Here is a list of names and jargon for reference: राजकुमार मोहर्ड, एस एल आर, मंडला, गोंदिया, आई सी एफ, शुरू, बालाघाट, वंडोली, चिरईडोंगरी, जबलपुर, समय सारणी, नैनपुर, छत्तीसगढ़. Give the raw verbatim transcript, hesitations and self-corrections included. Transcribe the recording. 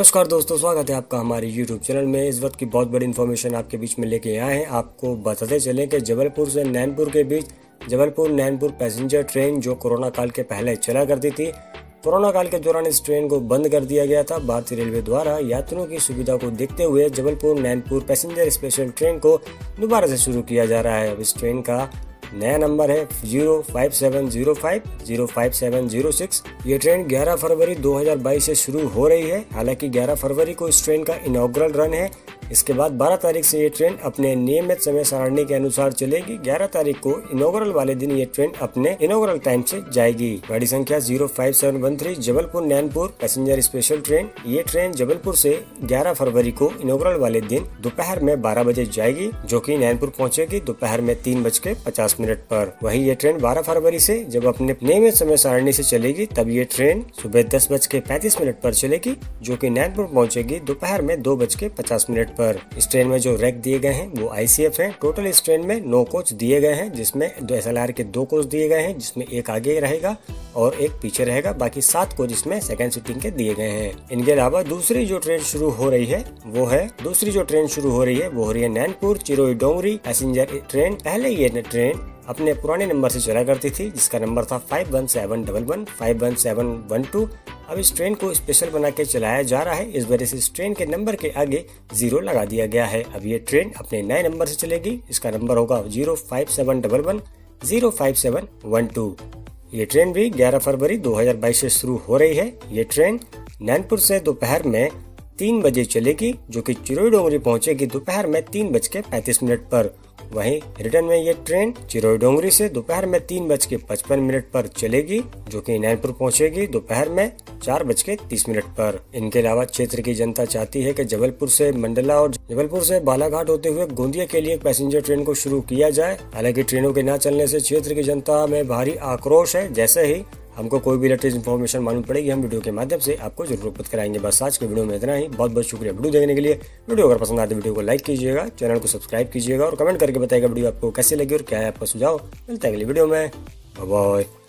नमस्कार दोस्तों, स्वागत है आपका हमारे यूट्यूब चैनल में। इस वक्त की बहुत बड़ी इन्फॉर्मेशन आपके बीच में लेके आए हैं। आपको बताते चलें कि जबलपुर से नैनपुर के बीच जबलपुर नैनपुर पैसेंजर ट्रेन जो कोरोना काल के पहले चला करती थी, कोरोना काल के दौरान इस ट्रेन को बंद कर दिया गया था। भारतीय रेलवे द्वारा यात्रियों की सुविधा को देखते हुए जबलपुर नैनपुर passenger special train को दोबारा से शुरू किया जा रहा है। अब इस ट्रेन का नया नंबर है zero five seven zero five zero five seven zero six. ये ट्रेन ग्यारह फरवरी दो हज़ार बाईस से शुरू हो रही है। हालांकि ग्यारह फरवरी को इस ट्रेन का इनॉग्रल रन है। इसके बाद बारह तारीख से ये ट्रेन अपने नियमित समय सारणी के अनुसार चलेगी। ग्यारह तारीख को इनॉग्रल वाले दिन ये ट्रेन अपने इनॉग्रल टाइम से जाएगी। गाड़ी संख्या zero five seven one three, जबलपुर नैनपुर passenger special train. ये ट्रेन जबलपुर से ग्यारह फरवरी को इनॉग्रल वाले दिन दोपहर में बारह बजे जाएगी, जो कि नैनपुर पहुंचेगी दोपहर में तीन बज के पचास मिनट पर। वहीं ये ट्रेन बारह फरवरी से जब अपने नियमित समय सारणी से चलेगी, तब ये ट्रेन सुबह दस बज के पैंतीस मिनट पर चलेगी, जो कि नैनपुर पहुंचेगी दोपहर में दो बज के पचास मिनट। इस ट्रेन में जो रैक दिए गए हैं वो आई सी एफ हैं। टोटल इस ट्रेन में नौ कोच दिए गए हैं, जिसमें दो एस एल आर के दो कोच दिए गए हैं, जिसमें एक आगे रहेगा और एक पीछे रहेगा। बाकी सात कोच इसमें सेकंड सीटिंग के दिए गए हैं। इनके अलावा दूसरी जो ट्रेन शुरू हो रही है वो है दूसरी जो ट्रेन शुरू हो रही है वो हो रही है नैनपुर चिरईडोंगरी पैसेंजर ट्रेन। पहले ये ट्रेन अपने पुराने नंबर से चला करती थी, जिसका नंबर था five one seven double one five one seven one two. अब इस ट्रेन को स्पेशल बना के चलाया जा रहा है। इस वजह से इस ट्रेन के नंबर के आगे जीरो लगा दिया गया है। अब ये ट्रेन अपने नए नंबर से चलेगी, इसका नंबर होगा zero five seven double one zero five seven one two. ये ट्रेन भी ग्यारह फरवरी दो हज़ार बाईस से शुरू हो रही है। ये ट्रेन नैनपुर से दोपहर में तीन बजे चलेगी, जो कि चिरईडोंगरी पहुंचेगी दोपहर में तीन बज के पैंतीस मिनट पर। वहीं रिटर्न में ये ट्रेन चिरईडोंगरी से दोपहर में तीन बज के पचपन मिनट पर चलेगी, जो कि नैनपुर पहुंचेगी दोपहर में चार बज के तीस मिनट पर। इनके अलावा क्षेत्र की जनता चाहती है कि जबलपुर से मंडला और जबलपुर से बालाघाट होते हुए गोंदिया के लिए पैसेंजर ट्रेन को शुरू किया जाए। हालांकि ट्रेनों के न चलने से क्षेत्र की जनता में भारी आक्रोश है। जैसे ही हमको कोई भी लेटेस्ट इन्फॉर्मेशन मालूम पड़ेगी, हम वीडियो के माध्यम से आपको जरूर अवगत कराएंगे। बस आज के वीडियो में इतना ही। बहुत बहुत शुक्रिया वीडियो देखने के लिए। वीडियो अगर पसंद आए तो वीडियो को लाइक कीजिएगा, चैनल को सब्सक्राइब कीजिएगा और कमेंट करके बताइएगा वीडियो आपको कैसे लगी और क्या है आपका सुझाव। मिलते हैं अगली वीडियो में। Bye bye.